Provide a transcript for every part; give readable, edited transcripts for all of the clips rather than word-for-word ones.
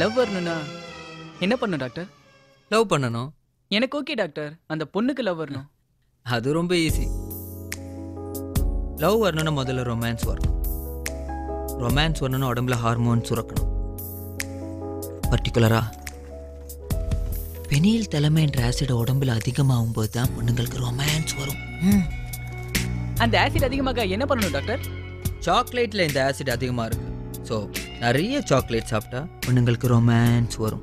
Love வரணும்னா என்ன பண்ணணும் டாக்டர்? லவ் பண்ணணும். எனக்கு ஓகே டாக்டர், அந்த பொண்ணுக்கு லவ் வரணும். அது ரொம்ப ஈஸி. லவ் வரணும்னா முதல்ல ரொமான்ஸ் வரணும். ரொமான்ஸ் வரணும்னா உடம்புல ஹார்மோன் சுரக்கணும். பர்டிகுலராக பெனில் தலைமைன்ற ஆசிட் உடம்புல அதிகமாகும் போது தான் பொண்ணுங்களுக்கு ரொமான்ஸ் வரும். அந்த ஆசிட் அதிகமாக என்ன பண்ணணும் டாக்டர்? சாக்லேட்டில் இந்த ஆசிட் அதிகமாக இருக்குது. ஸோ நிறைய சாக்லேட் சாப்பிட்டா பொண்ணுங்களுக்கு ரொமான்ஸ் வரும்.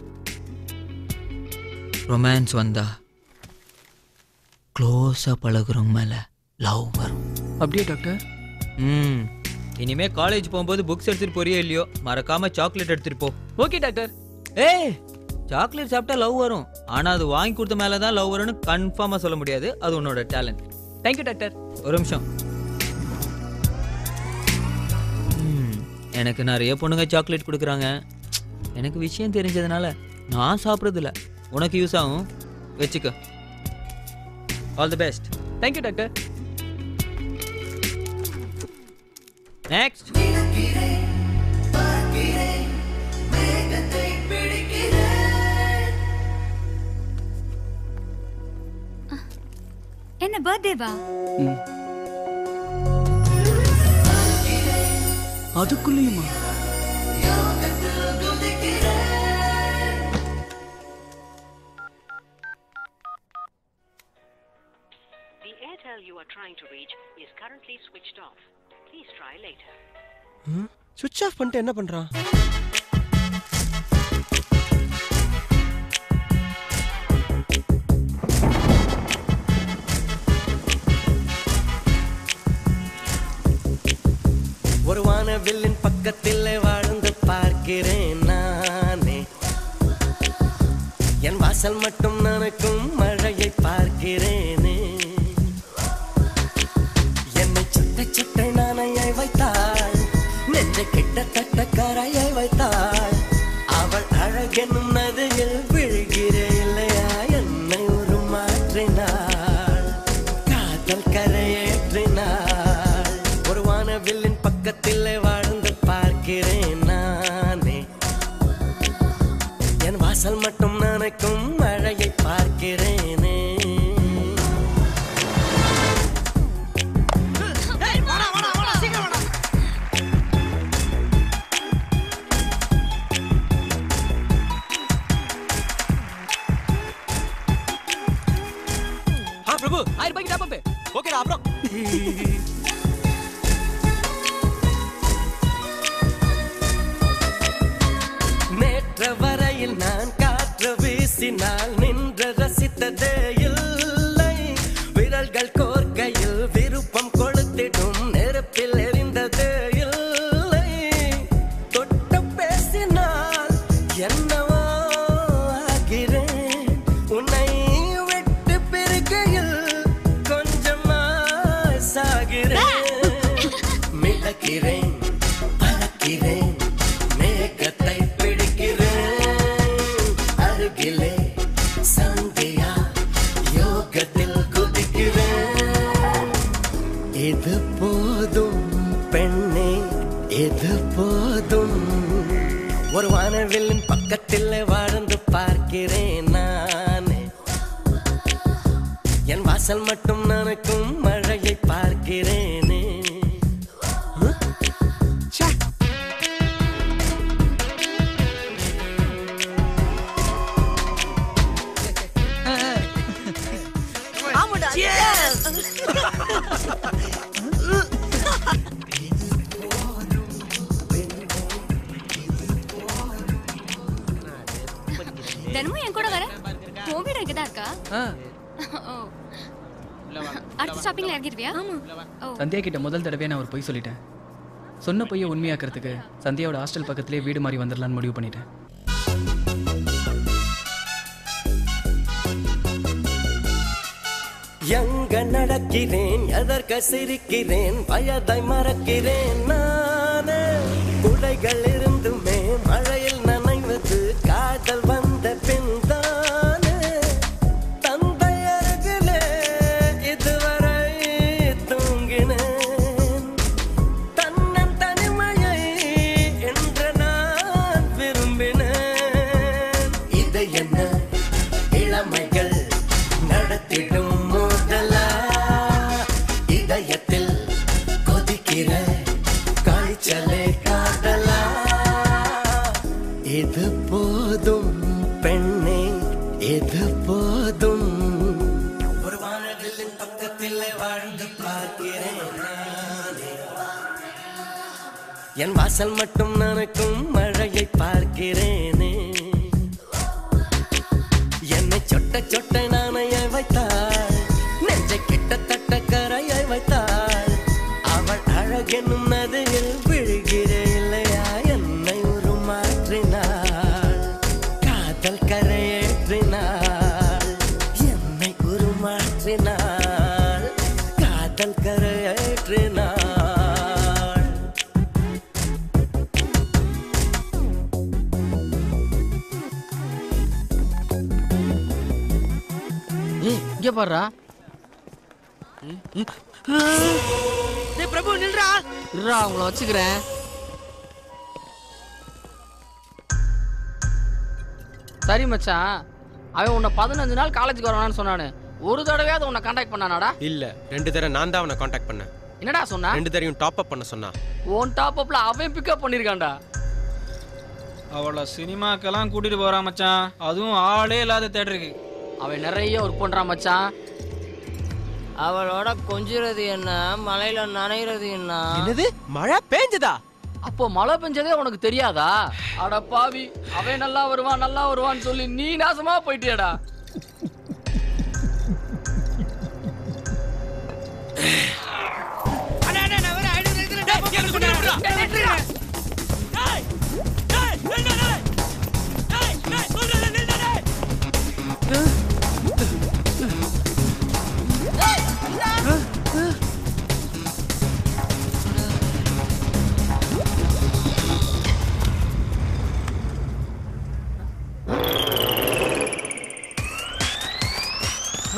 ரொமான்ஸ் வந்தா க்ளோஸாக பழகுறவங்க மேலே லவ் வரும். அப்படியே டாக்டர்? இனிமே காலேஜ் போகும்போது புக்ஸ் எடுத்துகிட்டு போறியே இல்லையோ, மறக்காமல் சாக்லேட் எடுத்துகிட்டு போ. Okay doctor. ஏய், சாக்லேட் சாப்பிட்டா லவ் வரும், ஆனால் அது வாங்கி கொடுத்த மேலே தான் லவ் வரும்னு கன்ஃபார்மாக சொல்ல முடியாது. அது உன்னோட டேலண்ட். Thank you doctor. ஒரு நிமிஷம், எனக்கு நிறைய பொண்ணுங்க சாக்லேட் கொடுக்குறாங்க. எனக்கு விஷயம் தெரிஞ்சதுனால நான் சாப்பிட்றதில்ல. உனக்கு யூஸ் ஆகும், வச்சுக்க. All the best. Thank you doctor. Next. என்ன பர்த்டேவா? அதுக்குள்ளேயுமா? The Airtel you are trying to reach is currently switched off. Please try later. Switch off பண்ணிட்டு என்ன பண்றான்? வில்லின் பக்கத்தில் வாழ்ந்து பார்க்கிறேன் நானே, என் வாசல் மட்டும் நனைக்கும் மழையை பார்க்கிறேனே. என்னை சுட்ட சுட்ட நானையை வைத்தாள், நெஞ்சை கிட்டத்தட்ட கரையை வைத்தாள். அவள் அழகெனும் நதியில் விழுகிறே இல்லையா, என்னை ஒரு மாற்றினாள், காதல் கரையேற்றினாள். ஒரு வானவில்லின் பக்கத்தில் மட்டும் நனைக்கும் மழையை பார்க்கிறேனே. பிரபு, ஆயிரம் ரூபாய்க்கு ஓகேடா. அப்புறம் நேற்று வரையில் நான் வீசினால் நின்று ரசித்ததே இல்லை. விரல்கள் கோர்க்கையில் விருப்பம் கொடுத்திடும் நெருப்பில் எரிந்ததே இல்லை. தொட்டு பேசினால் என்னவோ ஆகிறேன், உன்னை விட்டு பிரிக்கையில் கொஞ்சமா சாகிறேன். மிதக்கிறேன், பறக்கிறேன், மேகத்தை பிடிக்கிறேன். கிலே சந்தியா யோகத்தில் குதிக்கிறேன். எது போதும் பெண்ணே, எது போதும். ஒரு வானவில்லின் பக்கத்தில் வாழ்ந்து பார்க்கிறேன் நானே, என் வாசல் மட்டும் நனைக்கும் மழையை பார்க்கிறேனே. தனமும் என் கூட வர கோவிட் அங்கதான் இருக்கா? அடுத்த ஷாப்பிங்ல இறங்கிருவியா? சந்தியா கிட்ட முதல் தடவையா நான் ஒரு பொய் சொல்லிட்டேன். சொன்ன பொய்யை உண்மையாக்குறதுக்கு சந்தியாவோட ஹாஸ்டல் பக்கத்திலேயே வீடு மாதிரி வந்துடலான்னு முடிவு பண்ணிட்டேன். எங்க நடக்கிறேன், எதற்க சிரிக்கிறேன், வயதை மறக்கிறேன். நானே குடைகள் இருந்துமே மழையில் நனைவது காதல் வந்த பின் தானே. தந்தை அருகிலே இதுவரை தூங்கினேன், தன்னன் தனிமையை என்று நான் விரும்பினேன். பக்கத்தில் பக்கத்தில் வாழ்ந்து பார்க்கிறேன் என் வாசல் மட்டும் நனைக்கும் மழையை பார்க்கிறேனே என்னை சொட்ட சொட்ட நானைய வைத்தாள் நெஞ்சை கிட்டத்தட்ட கரையை வைத்தாள் அவள் அழகென்னும் நதியில் விழுகிறே இல்லையா என்னை உருமாற்றினாள் காதல் கரையேற்றினாள் என்னை உருமாற்றினாள் காதல் கரையேற்றினாள் ये पर रहा ये प्रभु निल रहा राम लॉचिक रहे सारी मच्छा आये उन्ना पादन अंजनाल कालेज गवर्नर सोना ने एक दौड़ गया तो उन्ना कांटेक्ट पन्ना ना डा इल्ल रेंडे तेरा नांदा उन्ना कांटेक्ट पन्ना इन्हड़ा सोना रेंडे तेरी उन टॉप अप पन्ना सोना वो उन टॉप अप ला आवे पिकअप पनीर गांडा अवला सिनेमा कलां कुडीर बोरा मच्छा आधुन आले लादे तेरे அவன் நிறைய ஒர்க் பண்ணுறான் மச்சான் அவளோட கொஞ்சிறது என்ன மழையில நனைகிறது என்ன என்னது மழை பெஞ்சதா அப்போ மழை பெஞ்சதே உனக்கு தெரியாதா அட பாவி அவன் நல்லா வருவான்னு சொல்லி நீ நாசமா போயிட்டியடா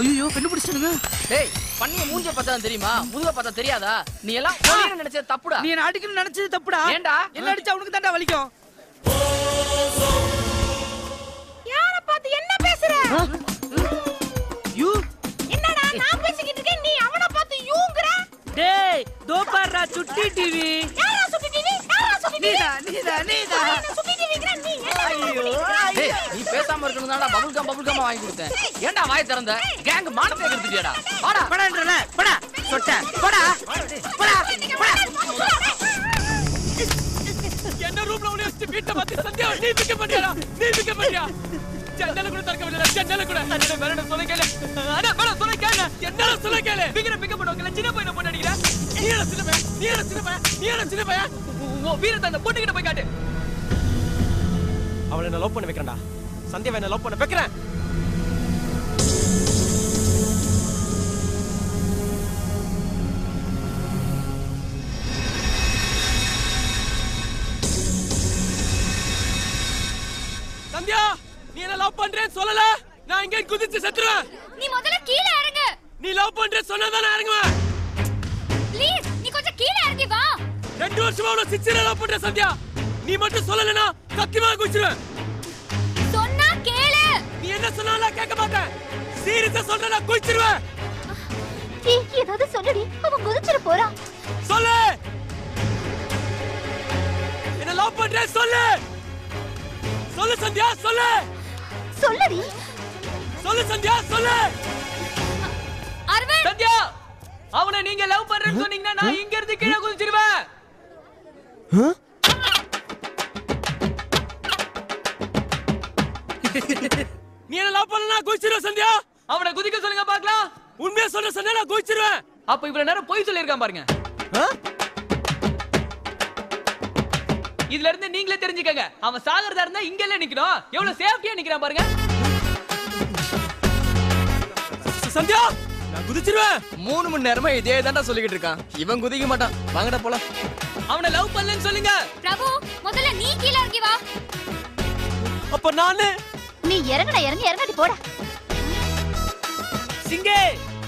ஐயோ பெண்ணு பிடிச்சிடுங்க டேய் பண்ணிய மூஞ்ச பார்த்தா தெரியுமா முதுக பார்த்தா தெரியாதா நீ எல்லாம் ஒளின்னு நினைச்சது தப்புடா நீ என்ன அடிக்கணும் நினைச்சது தப்புடா ஏன்டா என்ன அடிச்சா உனக்கு தான்டா வலிக்கும் யார பார்த்து என்ன பேசுற யூ என்னடா நான் பேசிக்கிட்டு இருக்கேன் நீ அவன பார்த்து யூங்கற டேய் தோ பாறா சுட்டி டிவி யாரா சுட்டி டிவி யாரா சுட்டி டிவி நீடா சுட்டி டிவிக்குற நீ ஏய் நீ பேசாம இருக்கணும்டா பபுள் கம் வாங்கி கொடுத்தேன் ஏன்டா வாய் திறந்த கேங் மானத்தை கெடுத்துட்டியடா வாடா படன்றல படா சொட்ட படா படா என்ன ரூம்ல ஒளி வச்சு வீட்ட பத்தி சத்தியா நீ பிக்க பண்ணியா ஜன்னல கூட அட வேற சொல்ல கேளு என்ன சொல்ல கேளு பிக்க பிக்க பண்ணுவங்கள சின்ன பையனை போட்டு அடிக்குற நீ சின்ன பையா ஓ வீரத்தை அந்த பொண்ணு கிட்ட போய் காட்டு அவளை நான் லவ் பண்ண வைக்கிறேன்டா சந்தியாவை நான் லவ் பண்ண வைக்கிறேன் சந்தியா நீ என்ன லவ் பண்றேன்னு சொல்லல நான் இங்கே குதிச்சு செத்துறேன் நீ முதல்ல கீழ இறங்கு நீ லவ் பண்றேன்னு சொன்னதானே இறங்குவேன் ப்ளீஸ் நீ கொஞ்சம் கீழ இறங்கி வா 2 வருஷமா நான் சிச்சரே லவ் பண்றேன் சந்தியா நீ மட்டும் சொல்லலனா சத்தியமா குச்சிடுவேன் சொன்னா கேளு நீ என்ன சொன்னால கேட்க மாட்டேன் சீரியஸா சொல்றேனா குச்சிடுவேன் நீ ஏதாவது சொல்லடி அவ குதிச்சிர போறா சொல்லு என்ன லவ் பண்றே சொல்லு சந்தியா சொல்லடி சொல்லு அரவிந்த் சந்தியா அவனை நீங்க லவ் பண்றேன்னு சொன்னீங்கன்னா நான் இங்க இருந்து கீழ குதிச்சிடுவேன் ஹ நீ என்ன லவ் பண்ணனா குதிச்சிரோ சந்தியா அவனை குதிக்க சொல்லுங்க பார்க்கலாம் உண்மையா சொல்ற சந்தியா நான் குதிச்சிருவேன் அப்ப இவர நேரா போய் சொல்லி இருக்கான் பாருங்க இதுல இருந்து நீங்களே தெரிஞ்சுக்கங்க அவன் சாகறதா இருந்தா இங்க இல்ல நிக்கணும் எவ்வளவு சேஃப்டியா நிக்கறான் பாருங்க சந்தியா நான் குதிச்சிருவேன் 3 மணி நேரமா இதே தான்டா சொல்லிக்கிட்டு இருக்கான் இவன் குதிக்க மாட்டான் வாங்கடா போலாம் அவனை லவ் பண்ணலன்னு சொல்லுங்க பிரபு முதல்ல நீ கீழ இறங்கி வா அப்ப நானே நீ இறங்கடி போடா சிங்கே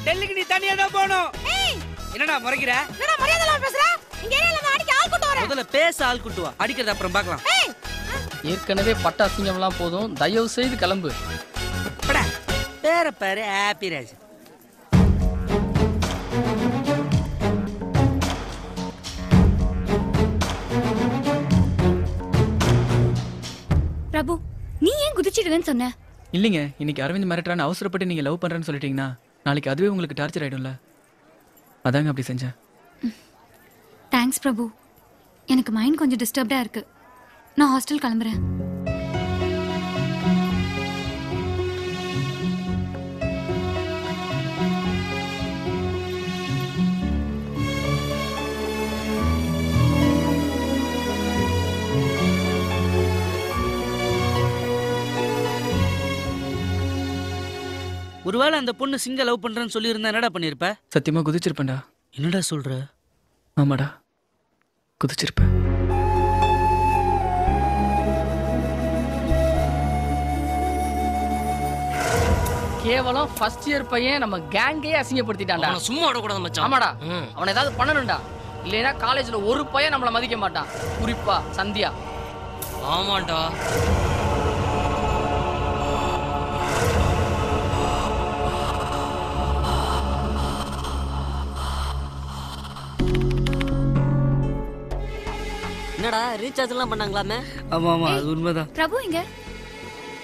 டெல்லிக்கு நீ தனியா தான் போணும் என்னடா முறைக்கிற என்னடா மரியாதையா பேசுற இங்க ஏரியால நான் அடிக்க ஆள் கூட்டு வரேன் முதல்ல பேச ஆள் கூட்டு வா அடிக்கிறது அப்புறம் பார்க்கலாம் ஏற்கனவே பட்ட அசிங்கம்லாம் போதும் தயவு செய்து கிளம்பு பட பேர பேரு ஹாப்பிராஜ் பிரபு நீ ஏன் குதிச்சிடுவேன்னு சொன்ன இல்லங்க இன்னைக்கு அரவிந்த் மிரட்டறான் அவசரப்பட்டு நீங்க லவ் பண்றேன்னு சொல்லிட்டீங்கன்னா நாளைக்கு அதுவே உங்களுக்கு டார்ச்சர் ஆயிடும்ல, அதாங்க அப்படி செஞ்சேன். தேங்க்ஸ் பிரபு, எனக்கு மைண்ட் கொஞ்சம் டிஸ்டர்ப்டாக இருக்கு, நான் ஹாஸ்டல் கிளம்புறேன். ஒருவேளை அந்த பொண்ணு சிங்க லவ் பண்றேன்னு சொல்லியிருந்தா என்னடா பண்ணிருப்ப? சத்தியமா குதிச்சிருப்பேன்டா. என்னடா சொல்ற? ஆமாடா குதிச்சிருப்பேன். கேவலம் ஃபர்ஸ்ட் இயர் பையன் நம்ம கேங்கையே அசிங்கப்படுத்திட்டான்டா. அவன சும்மா ஓடக்கூடாது மச்சான். ஆமாடா, அவனை ஏதாவது பண்ணணும்டா, இல்லைன்னா காலேஜ்ல ஒரு பையன் நம்மள மதிக்க மாட்டான், குறிப்பா சந்தியா. ஆமாண்டா, என்னடா ரீசார்ஜ் எல்லாம் பண்ணாங்களாமே? ஆமா ஆமா, அது உண்மைதான். பிரபு எங்க?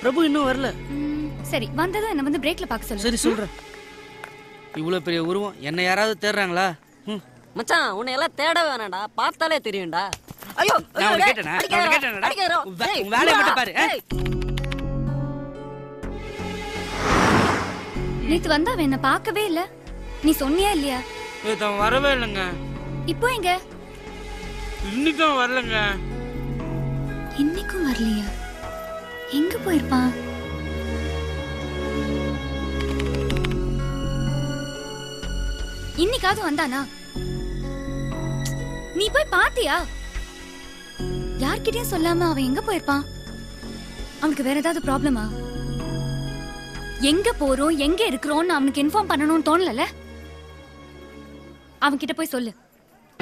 பிரபு இன்னும் வரல. சரி வந்ததா என்ன வந்து பிரேக்ல பாக்க சொல்லு. சரி சொல்றேன். இவ்வளவு பெரிய உருவம் என்ன யாராவது தேடுறாங்களா? மச்சான் உன்னை எல்லாம் தேட வேணாம்டா, பார்த்தாலே தெரியும்டா. ஐயோ நான் கேட்டேனா? நான் கேட்டேனாடா? உன் வேலைய மட்டும் பாரு. நீத்து வந்தா என்ன பார்க்கவே இல்ல, நீ சொன்னியா இல்லையா? நீதான் வரவே இல்லங்க. இப்போ எங்க? இன்னைக்கும் வரலங்க. இன்னைக்கும் வரலையா? எங்க போயிருப்பான்? இன்னைக்காவது வந்தானா? நீ போய் பாத்தியா? யார்கிட்டயும் சொல்லாம அவன் எங்க போயிருப்பான்? அவனுக்கு வேற ஏதாவது ப்ராப்ளமா? எங்க போறோம் எங்க இருக்கிறோம்னு அவனுக்கு இன்ஃபார்ம் பண்ணணும்னு தோணல? அவன் கிட்ட போய் சொல்லு,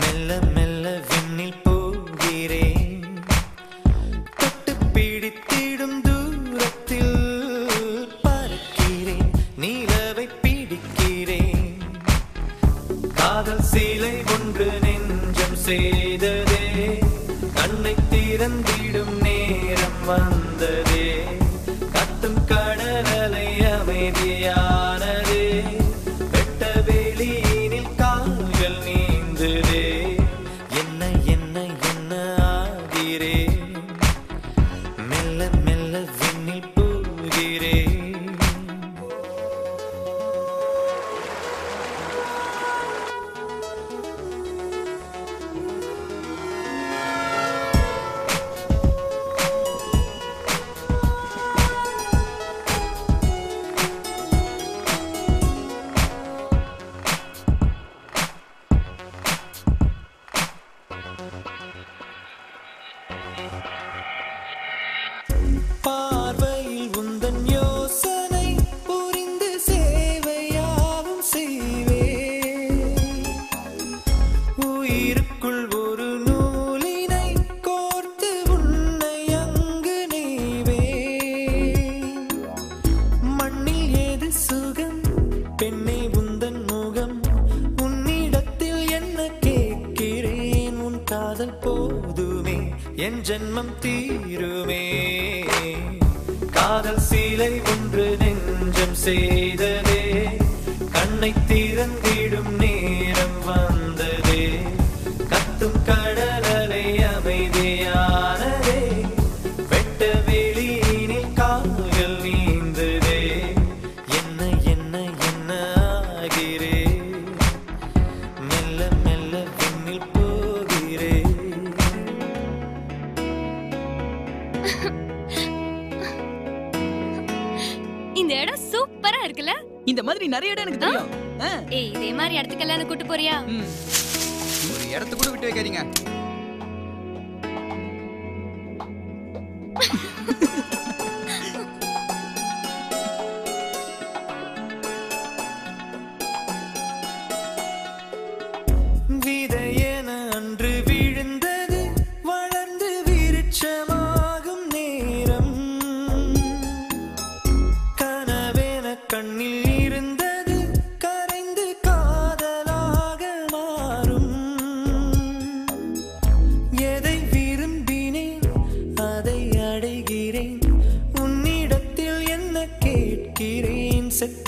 மெல்ல மெல்ல விண்ணில் போகிறேன், தொட்டு பிடித்திடும் தூரத்தில் பார்க்கிறேன், நீலவை பிடிக்கிறேன். காதல் சீலை ஒன்று நெஞ்சம் செய்ததே, கண்ணை திறந்திடும் நேரம் வந்ததே, கத்தும் கடலை அமைதியானதே, வெட்ட வெளியினில் கால்கள் நீ. என்ன என்ன என்ன ஆகிறே மெல்ல மெல்ல விண்ணில் போகிறே.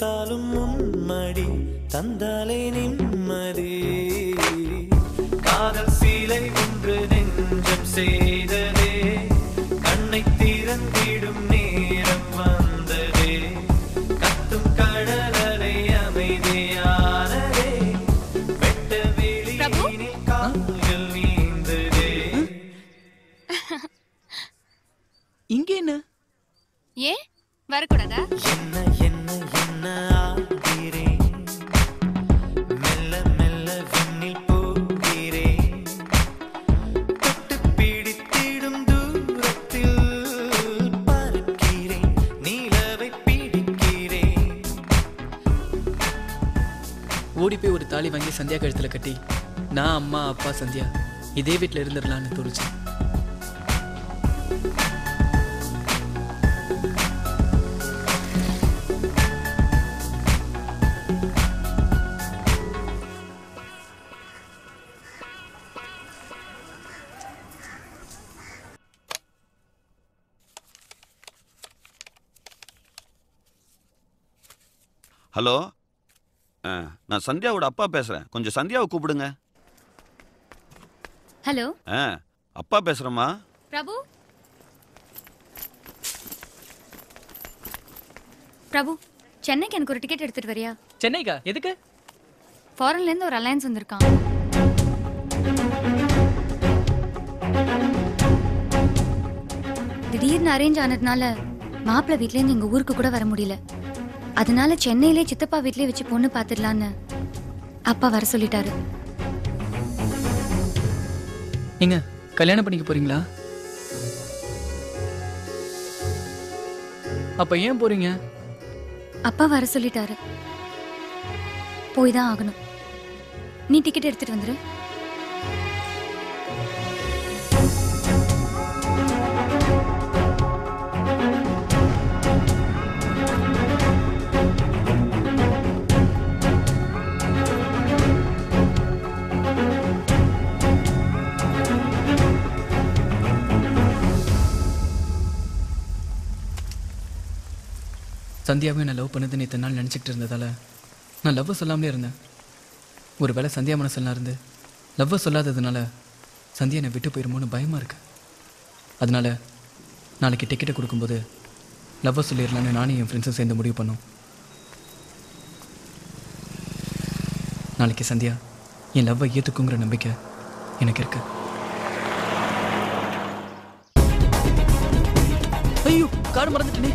காத்தாலும் மும்மடி தந்தாலே நிம்மதி. காதல் சீலை ஒன்று நெஞ்சம் செய்ததே, கண்ணை திறந்திடும் நேரம் வந்ததே. கத்தும் கடலலை அமைதியானதே, வெட்ட வெளியினில் கால்கள் நீந்ததே. இங்கே என்ன? ஏ வரக்கூடாதா? ஓடி போய் ஒரு தாலி வாங்கி சந்தியா கழுத்துல கட்டி நான் அம்மா அப்பா சந்தியா இதே வீட்டில் இருந்துடலான்னு தோணுச்சு. ஹலோ, நான் சந்தியாவோட அப்பா பேசுறேன். கொஞ்சம் சந்தியாவை கூப்பிடுங்க. ஹலோ, அப்பா பேசுறேம்மா. பிரபு பிரபு சென்னைக்கு எனக்கு ஒரு டிக்கெட் எடுத்துட்டு வரியா? சென்னைக்கா? எதுக்கு? ஃபாரின்ல இருந்து ஒரு அலையன்ஸ் வந்திருக்கான். திடீர்னு அரேஞ்ச் ஆனதுனால மாப்பிள்ளை வீட்ல இருந்து எங்க ஊருக்கு கூட வர முடியல. அதனால சென்னையிலே சித்தப்பா வீட்டிலே வச்சு பொண்ணு பார்த்துடலான்னு அப்பா வர சொல்லிட்டாரு. நீங்க கல்யாணம் பண்ணிக்க போறீங்களா? அப்ப ஏன் போறீங்க? அப்பா வர சொல்லிட்டாரு, போய் தான் ஆகணும். நீ டிக்கெட் எடுத்துட்டு வந்துரு. சந்தியாவை நான் லவ் பண்ணதுன்னு இத்தனை நாள் நினச்சிக்கிட்டு இருந்ததால் நான் லவ்வை சொல்லாமலே இருந்தேன். ஒரு வேளை சந்தியா மனசெல்லாம் இருந்து லவ்வை சொல்லாததுனால சந்தியா என்னை விட்டு போயிடுமோன்னு பயமாக இருக்கு. அதனால் நாளைக்கு டிக்கெட்டை கொடுக்கும்போது லவ்வை சொல்லிடலான்னு நானும் என் ஃப்ரெண்ட்ஸும் சேர்ந்து முடிவு பண்ணோம். நாளைக்கு சந்தியா என் லவ்வை ஏற்றுக்குங்கிற நம்பிக்கை எனக்கு இருக்குது. ஐயோ, கார் மறந்துட்டேனே.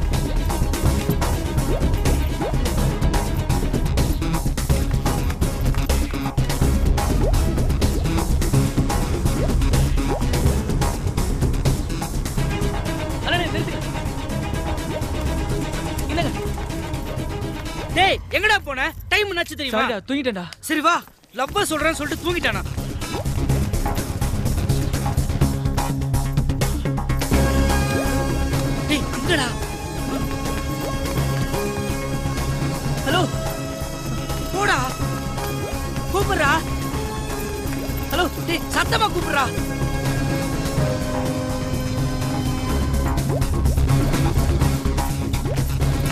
எங்கடா போன? டைம் என்னாச்சு தெரியுமா? தூங்கிட்டேன்டா. சரி வா, லவ்வ சொல்றேன்னு சொல்லிட்டு தூங்கிட்டானா? டேய் எங்கடா? ஹலோ போடா, கூப்பிடுறா. ஹலோ டேய், சத்தமா கூப்பிடுறா.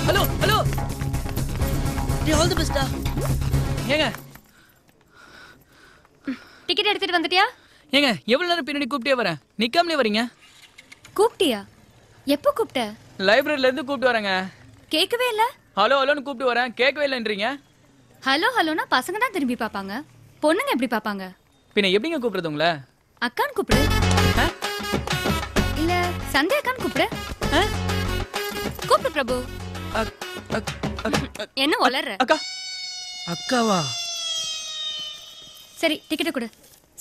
Hello hello, all the best da. Enga ticket edutittu vanditiya? Enga evlo neram pinadi kooptiya varan, nikkamle varinga? Kooptiya? Eppo koopta? Library la irundhu koopti varanga. Kekave illa? Hello hello nu koopti varan, kekave illa endringa? Hello hello na pasanga da thirumbi paapanga, ponnunga eppadi paapanga? Pinna eppinga kooptradhu ungala? Akkan kooptru ha illa Sandhya kan kooptru ha kooptru Prabhu என்ன வளர்ற? அக்கா அக்காவா? சரி ticket கொடு,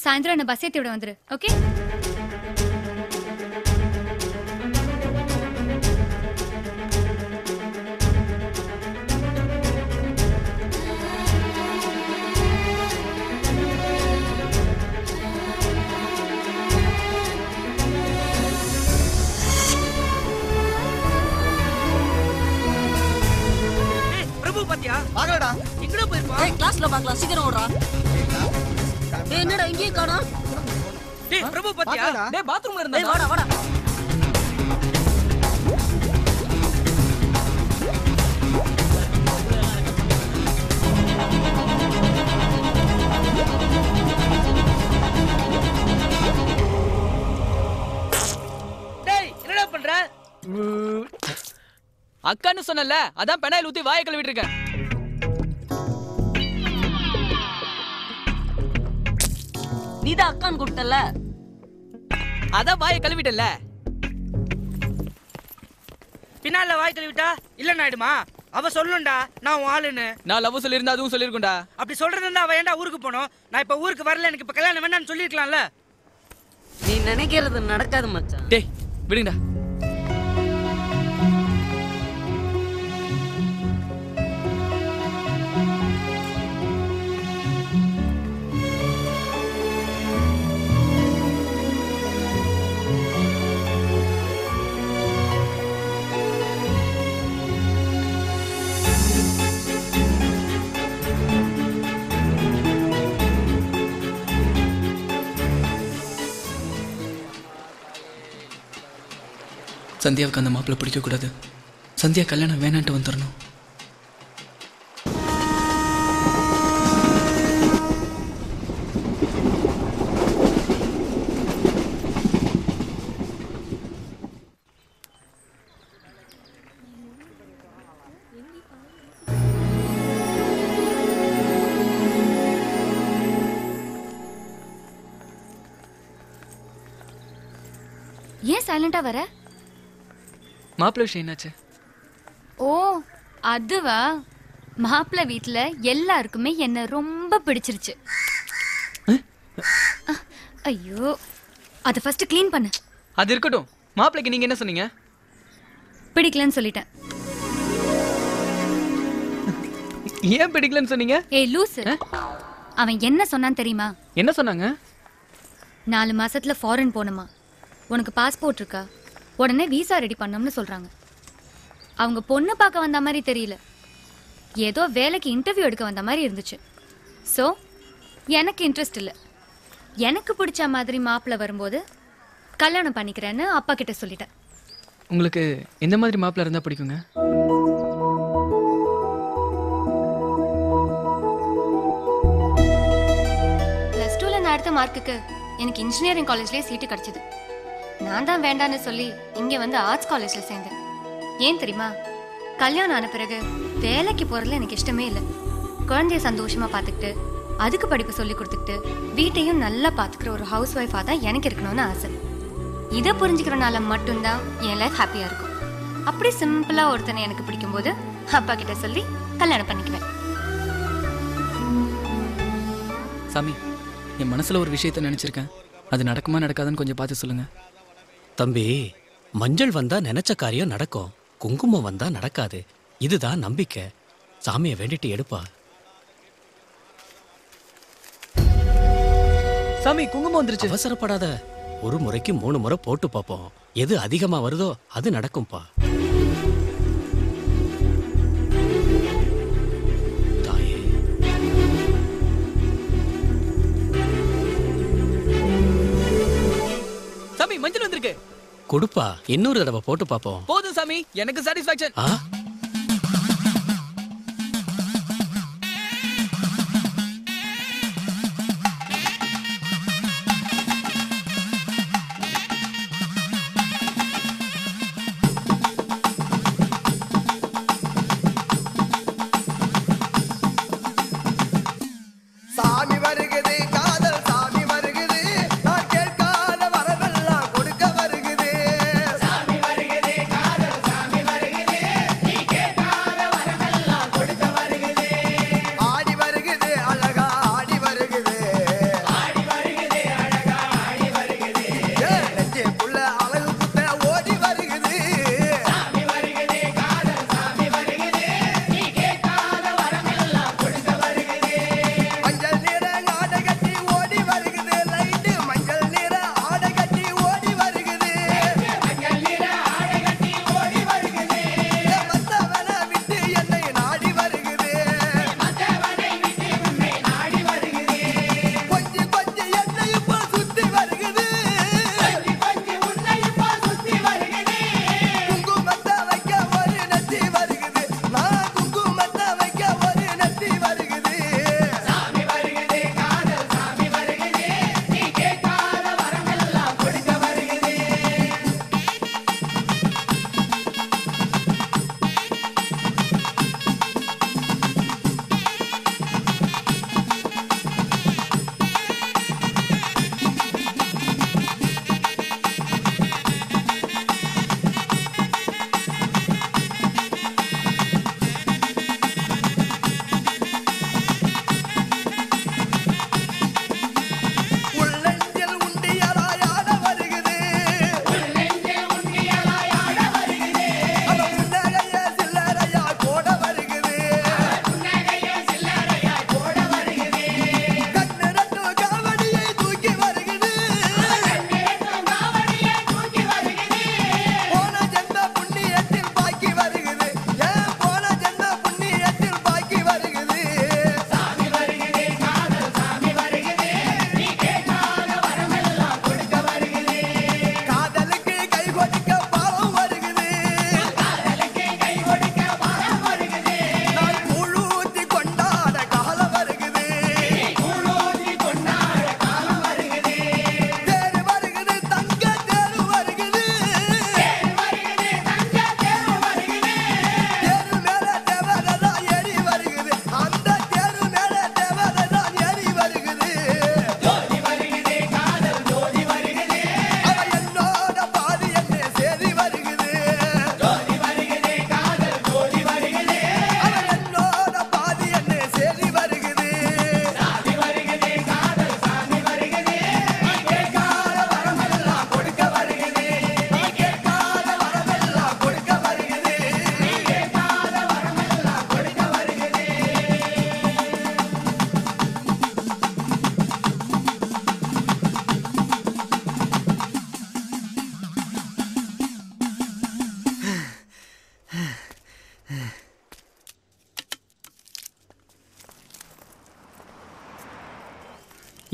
சாயந்தரம் என்ன bus ஏத்தி விட வந்துரு. ஓகே வாங்கடா. எங்கடா போயிருப்பா? டேய் கிளாஸ்ல பார்க்கலாம், சீக்கிரம் ஓடுடா. டேய் என்னடா இங்கயே காணா? டேய் பிரபு பாத்தியா? டேய் பாத்ரூம்ல இருந்தா. டேய் வாடா வாடா. அக்கான்னு சொன்னல அதான் பெனாயில் ஊத்தி வாயை கழுவிட்டு இருக்கேன். நீதான் அக்கான்னு கூப்பிட்டல அதான் வாயை கழுவிட்டல. பின்னால வாய் கழுவிட்டா இல்லன்னு ஆயிடுமா? அவ சொல்லுண்டா நான் உன் ஆளுன்னு. நான் லவ் சொல்லியிருந்தா அதுவும் சொல்லியிருக்கேன்டா. அப்படி சொல்றதுன்னா அவ ஏன்டா ஊருக்கு போனோம்? நான் இப்ப ஊருக்கு வரல, எனக்கு இப்ப கல்யாணம் வேண்டாம்னு சொல்லிருக்கலாம்ல. நீ நினைக்கிறது நடக்காது மச்சான். டேய் விடுங்கடா. சந்தியாவுக்கு அந்த மாப்பிள்ளை பிடிக்கக்கூடாது. சந்தியா கல்யாணம் வேணான்ட்டு வந்துடணும். ஏன் சைலண்டா வர? மாப்பிள்ளை விஷயம் என்னாச்சு? ஓ அதுவா, மாப்பிள்ளை வீட்டுல எல்லாருக்குமே என்ன ரொம்ப பிடிச்சிருச்சு. ஐயோ அத ஃபர்ஸ்ட் க்ளீன் பண்ணு. அது இருக்கட்டும், மாப்பிள்ளைக்கு நீங்க என்ன சொன்னீங்க? பிடிக்கலன்னு சொல்லிட்டேன். ஏன் பிடிக்கலன்னு சொன்னீங்க? ஏய் லூசு, அவன் என்ன சொன்னான்னு தெரியுமா? என்ன சொன்னாங்க? 4 மாசத்துல ஃபாரின் போணுமா, உனக்கு பாஸ்போர்ட் இருக்கா, உடனே விசா ரெடி பண்ணோம்னு சொல்றாங்க. அவங்க பொண்ணு பார்க்க வந்த மாதிரி தெரியல, ஏதோ வேலைக்கு இன்டர்வியூ எடுக்க வந்த மாதிரி இருந்துச்சு. ஸோ எனக்கு இன்ட்ரெஸ்ட் இல்லை. எனக்கு பிடிச்ச மாதிரி மாப்பிள்ளை வரும்போது கல்யாணம் பண்ணிக்கிறேன்னு அப்பா கிட்ட சொல்லிட்டேன். உங்களுக்கு எந்த மாதிரி மாப்பிள்ளை இருந்தா பிடிக்குங்க? +2ல நான் எடுத்த மார்க்குக்கு எனக்கு இன்ஜினியரிங் காலேஜ்லேயே சீட்டு கிடைச்சிது. நான் தான் வேண்டான்னு சொல்லி இங்கே வந்து ஆர்ட்ஸ் காலேஜில் சேர்ந்தேன். ஏன் தெரியுமா? கல்யாணம் ஆன பிறகு வேலைக்கு போகிறதுல எனக்கு இஷ்டமே இல்லை. குழந்தைய சந்தோஷமாக பார்த்துக்கிட்டு, அதுக்கு படிப்பு சொல்லி கொடுத்துக்கிட்டு, வீட்டையும் நல்லா பார்த்துக்கிற ஒரு ஹவுஸ் ஒய்ஃபாக தான் எனக்கு இருக்கணும்னு ஆசை. இதை புரிஞ்சுக்கிறனால மட்டும்தான் என் லைஃப் ஹாப்பியாக இருக்கும். அப்படி சிம்பிளாக ஒருத்தனை எனக்கு பிடிக்கும்போது அப்பா கிட்ட சொல்லி கல்யாணம் பண்ணிக்குவேன். சாமி, என் மனசில் ஒரு விஷயத்த நினச்சிருக்கேன். அது நடக்குமா நடக்காதுன்னு கொஞ்சம் பார்த்து சொல்லுங்கள். தம்பி, மஞ்சள் வந்தா நினைச்ச காரியம் நடக்கும், குங்குமம் வந்தா நடக்காது. இதுதான் நம்பிக்கை. சாமியை வேண்டிட்டு எடுப்பா. சாமி, குங்குமம் வந்துருச்சு. அவசரப்படாத, ஒரு முறைக்கு 3 முறை போட்டு பார்ப்போம். எது அதிகமா வருதோ அது நடக்கும்பா. மஞ்சள் வந்திருக்கு. கொடுப்பா, இன்னொரு தடவை போட்டு பாப்போம். போதும் சாமி, எனக்கு சாட்டிஸ்ஃபேக்ஷன்.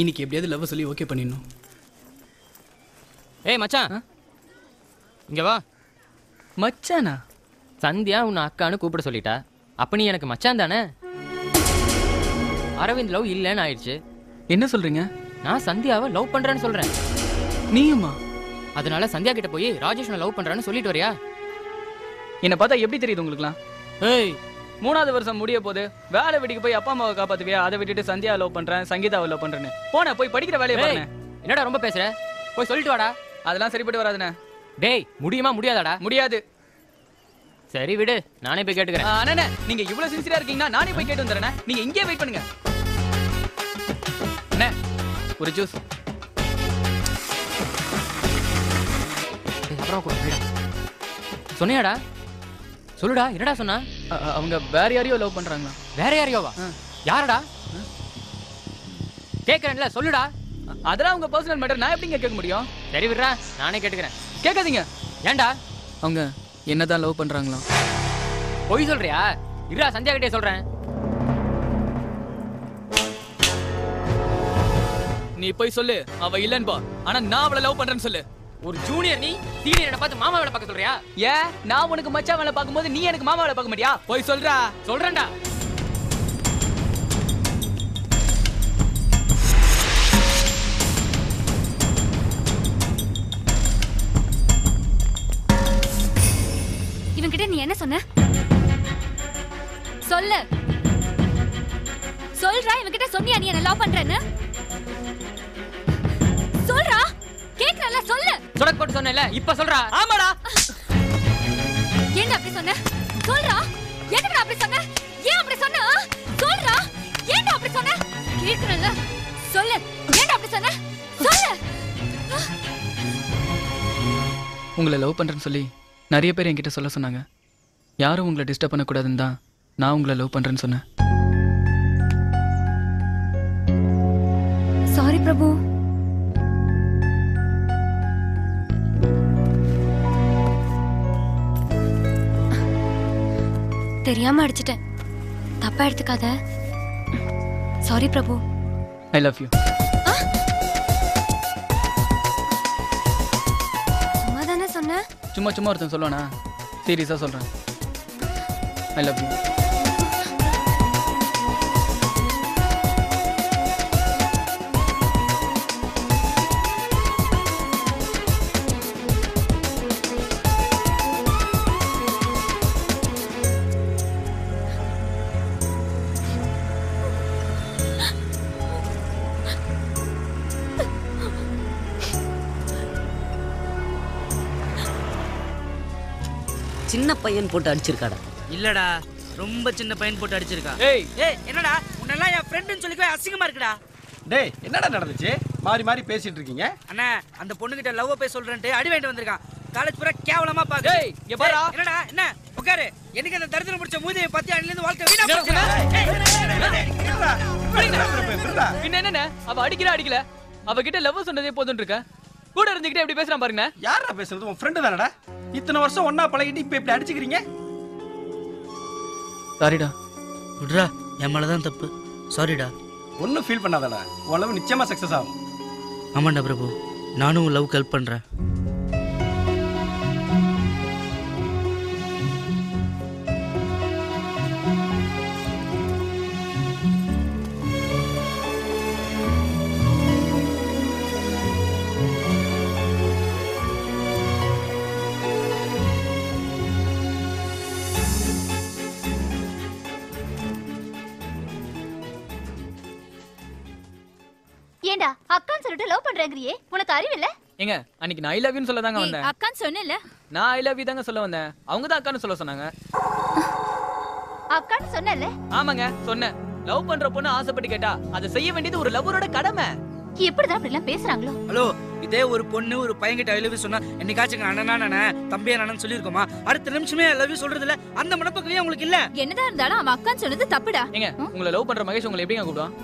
இன்னைக்கு எப்படியாவது லவ் சொல்லி ஓகே பண்ணிடணும். ஏய் மச்சான் இங்கே வா. மச்சானா? சந்தியா உன்னை அக்கான்னு கூப்பிட சொல்லிட்டா. அப்போ நீ எனக்கு மச்சான் தானே? அரவிந்த் லவ் இல்லைன்னு ஆயிடுச்சு. என்ன சொல்கிறீங்க? நான் சந்தியாவை லவ் பண்ணுறேன்னு சொல்கிறேன். நீயுமா? அதனால சந்தியா கிட்ட போய் ராஜேஷனை லவ் பண்ணுறான்னு சொல்லிட்டு வரியா? என்னை பார்த்தா எப்படி தெரியுது உங்களுக்குலாம்? ஏய் மூணாவது வருஷம் முடிய போது வேலை வீட்டுக்கு போய் அப்பா அம்மாவை காப்பாத்துவியா? அதை விட்டுட்டு சந்தியா லவ் பண்றேன் சங்கீதாவை லவ் பண்றேன்னு போன போய் படிக்கிற வேலையை பாருங்க. என்னடா ரொம்ப பேசுற, போய் சொல்லிட்டு வாடா. அதெல்லாம் சரிப்பட்டு வராதுண்ணே. டேய் முடியுமா முடியாதாடா? முடியாது. சரி விடு, நானே போய் கேட்டுக்கிறேன். அண்ணே நீங்க இவ்வளவு சின்சியரா இருக்கீங்கன்னா நானே போய் கேட்டு வந்துடுறேன். நீங்க இங்கேயே வெயிட் பண்ணுங்க. அண்ணே ஒரு ஜூஸ். சொன்னியாடா? சொல்லுடா என்னடா சொன்னா? அவங்க வேற யாரையோ லவ் பண்றாங்களா? வேற யாரையோவா? யாரடா கேக்குறேன்ல சொல்லுடா. அதெல்லாம் அவங்க பர்சனல் மேட்டர், நான் எப்படிங்க கேட்க முடியும்? சரி விடுறா நானே கேட்டுக்கிறேன். கேட்காதீங்க. ஏன்டா? அவங்க என்னதான் லவ் பண்றாங்களா? போய் சொல்றியா? இருடா சந்தியா கிட்டே சொல்றேன். நீ போய் சொல்லு அவ இல்லன்னு பா, ஆனா நான் அவளை லவ் பண்றேன்னு சொல்லு. ஒரு ஜூனியர் நீ சீனியரை பார்த்து மாமா வேலை பார்க்க சொல்றியா? ஏ நான் உனக்கு மச்சான் வேலை பார்க்கும்போது நீ எனக்கு மாமா வேலை பார்க்க மாட்டியா? போய் சொல்றா. சொல்றேன்டா. இவன்கிட்ட நீ என்ன சொன்ன? சொல்லு. சொல்றா இவன்கிட்ட சொன்னியா நீ என்ன லவ் பண்றேன்னு? சொல்றா. கேக்குறல சொல்லு. சொடக் போட்டு சொன்னல இப்ப சொல்றா. ஆமாடா. என்ன அப்படி சொன்ன? சொல்றா. எதுக்கு அப்படி சொன்ன? ஏன் அப்படி சொன்ன? சொல்றா. ஏன் அப்படி சொன்ன? கேக்குறல சொல்லு. ஏன் அப்படி சொன்ன? சொல்லு. உங்களை லவ் பண்றேன்னு சொல்லி நிறைய பேர் என்கிட்ட சொல்ல சொன்னாங்க. யாரும் உங்களை டிஸ்டர்ப் பண்ண கூடாதுன்னு தான் நான் உங்களை லவ் பண்றேன்னு சொன்னேன். சாரி பிரபு. தெரியாம அடிச்சிட்டேன், தப்பா எடுத்துக்காத. Sorry Prabhu. I love you. சும்மா தானே சொன்னேன். சும்மா சும்மா ஒருத்தன் சொல்லுவானா? சீரியஸா சொல்றேன். I love you. சின்ன பையன் போட்டு அடிச்சிருக்காடா? இல்லடா ரொம்ப சின்ன பையன் போட்டு அடிச்சிருக்கா. ஏய் ஏய் என்னடா உன்னெல்லாம் என் ஃப்ரெண்ட்னு சொல்லிக்கவே அசிங்கமா இருக்குடா. டேய் என்னடா நடந்துச்சு? மாறி மாறி பேசிட்டு இருக்கீங்க. அண்ணா அந்த பொண்ணு கிட்ட லவ் பேச சொல்றேன்னு அடி வாங்கிட்டு வந்திருக்கான். காலேஜ் பூரா கேவலமா பாக்கு. ஏய் இங்க பாரு. என்னடா என்ன உட்காரு. எனக்கு அந்த தரித்திரம் முடிச்ச மூதியை பத்தி அண்ணில இருந்து வாழ்க்கை வீணா போச்சுடா. என்ன என்ன அவ அடிக்குற அடிக்கல? அவ கிட்ட லவ் சொன்னதே போதுன்னு இருக்க. கூட இருந்துகிட்டே இப்படி பேசுறான் பாருங்க. யாரா பேசுறது? உன் ஃப்ரெண்ட் தானடா? இத்தனை வருஷம் ஒண்ணா பழகிட்டு இப்ப இப்படி அடிச்சுக்கிறீங்க? சாரிடா. விடுடா என் மேலதான் தப்பு. சாரிடா. ஒன்னும் ஃபீல் பண்ணாதடா, உன் லவ் நிச்சயமா சக்சஸ் ஆகும். ஆமாண்டா பிரபு நானும் உன் லவ் ஹெல்ப் பண்றேன். அக்கான் சொல்லிட்டு லவ் பண்றேங்கறியே, உனக்கு அறிவில்ல? ஏங்க அன்னைக்கு நான் ஐ லவ் யூ சொல்ல தாங்க வந்தேன். அக்கான் சொன்னேல? நான் ஐ லவ் யூ தாங்க சொல்ல வந்தேன். அவங்க தான் அக்கான்னு சொல்ல சொன்னாங்க. அக்கான் சொன்னேல? ஆமாங்க சொன்னேன். லவ் பண்ற பொண்ணு ஆசைப்பட்டு கேட்டா அதை செய்ய வேண்டியது ஒரு லவ்வரோட கடமை. எப்படிடா அப்படி எல்லாம் பேசுறாங்களோ? ஹலோ இதே ஒரு பொண்ணு ஒரு பையன் கிட்ட ஐ லவ் யூ சொன்னா என்னைக்காச்சும் அண்ணனா நானே தம்பியா நானே சொல்லிருக்கோமா? அடுத்த நிமிஷமே ஐ லவ் யூ சொல்றது இல்ல. அந்த மனப்பக்குவே உங்களுக்கு இல்ல. என்னதா இருந்தாலும் அவ அக்கான் சொன்னது தப்புடா. ஏங்க உங்களை லவ் பண்ற மகேஷ் உங்களை எப்படிங்க கூப்பிடுவான்?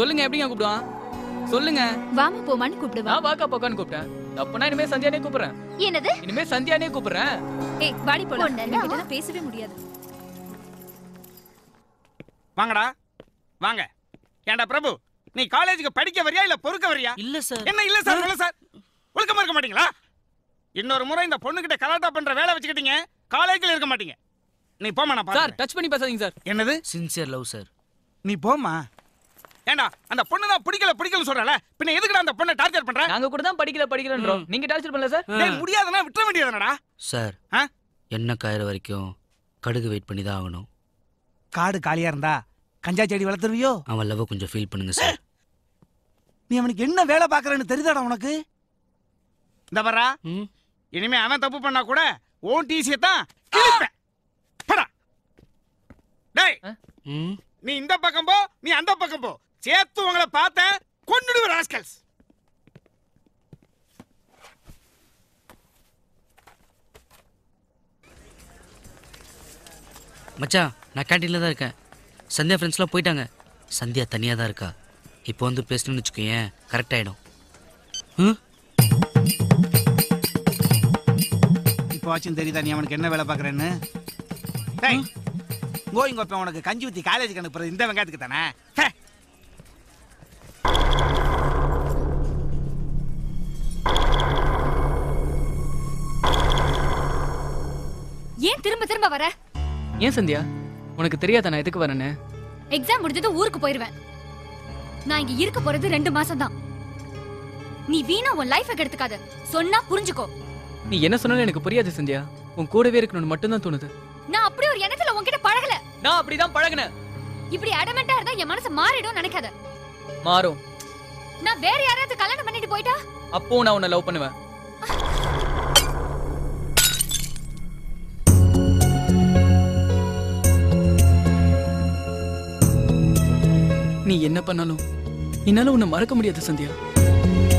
சொல்லுங்க எப்படிங்க கூப்பிடுவான்? சொல்லுங்க. வாமா போமான்னு கூப்பிடுவா. நான் வாக்கா போக்கான்னு கூப்பிட்டேன். அப்பனா இனிமே சந்தியானே கூப்பிடுறேன். என்னது? இனிமே சந்தியானே கூப்பிடுறேன். ஏய் வாடி போலாம். இதெல்லாம் பேசவே முடியாது. வாங்கடா வாங்க. ஏண்டா பிரபு நீ காலேஜுக்கு படிக்க வரியா இல்ல பொறுக்க வரியா? இல்ல சார். என்ன இல்ல சார் சொல்ல சார்? ஒழுக்கமா இருக்க மாட்டீங்களா? இன்னொரு முறை இந்த பொண்ணுகிட்ட கலாட்டா பண்ற வேலை வச்சுக்கிட்டீங்க காலேஜ்ல இருக்க மாட்டீங்க. நீ போமா, நான் சார் டச் பண்ணி பேசாதீங்க சார். என்னது சின்சியர் லவ் சார்? நீ போமா. ஏண்டா அந்த பொண்ணு தான் பிடிக்கல பிடிக்கல சொல்றல, பின்ன எதுக்குடா அந்த பொண்ணை டார்ச்சர் பண்ற? நாங்க கூட தான் படிக்கல படிக்கலன்றோம், நீங்க டார்ச்சர் பண்ணல சார். டேய் முடியாதனா விட்டுற வேண்டியதானடா சார். என்ன காயிர வரைக்கும் கடுகு வெயிட் பண்ணி தான் ஆகணும். காடு காலியா இருந்தா கஞ்சா செடி வளர்த்துருவியோ? அவன் லவ் கொஞ்சம் ஃபீல் பண்ணுங்க சார். நீ அவனுக்கு என்ன வேலை பாக்குறன்னு தெரியாதடா உனக்கு. இந்த வரா இனிமே அவன் தப்பு பண்ணா கூட ஓன் டிசியை தான் கிழிப்பேன். டேய் நீ இந்த பக்கம் போ, நீ அந்த பக்கம் போ, சேர்த்து உங்களை பார்த்த கொன்னுடுவ ராஸ்கல்ஸ். மச்சான் நான் கேண்டீன்ல தான் இருக்கேன். சந்தியா ஃப்ரெண்ட்ஸ்லாம் போயிட்டாங்க, சந்தியா தனியாக தான் இருக்கா. இப்போ வந்து பேசணும்னு வச்சுக்கோங்க, கரெக்ட் ஆகிடும். இப்போ ஆச்சும் தெரியுதா நீ அவனுக்கு என்ன வேலை பார்க்குறேன்னு? கோயிங்கப்ப உனக்கு கஞ்சி ஊற்றி காலேஜுக்கு அனுப்புறது இந்த வெங்காயத்துக்கு தானே? ஏன் திரும்ப திரும்ப வர? ஏன் சந்தியா உனக்கு தெரியாத நான் எதுக்கு வரேன்னு? எக்ஸாம் முடிஞ்சதும் ஊருக்கு போயிடுவேன். நான் இங்க இருக்க போறது 2 மாசம் தான். நீ வீணா உன் லைஃபை கெடுத்துக்காத, சொன்னா புரிஞ்சுக்கோ. நீ என்ன சொன்னாலும் எனக்கு புரியாது சந்தியா, உன் கூடவே இருக்கணும்னு மட்டும் தான் தோணுது. நான் அப்படி ஒரு எண்ணத்துல உன்கிட்ட பழகல. நான் அப்படிதான் பழகினேன். இப்படி அடமெண்டா இருந்தா என் மனசு மாறிடும் நினைக்காத. மாறும். நான் வேற யாராவது கல்யாணம் பண்ணிட்டு போயிட்டா அப்போ நான் உன்னை லவ் பண்ணுவேன். நீ என்ன பண்ணாலும் என்னால உன்னை மறக்க முடியாது சந்தியா.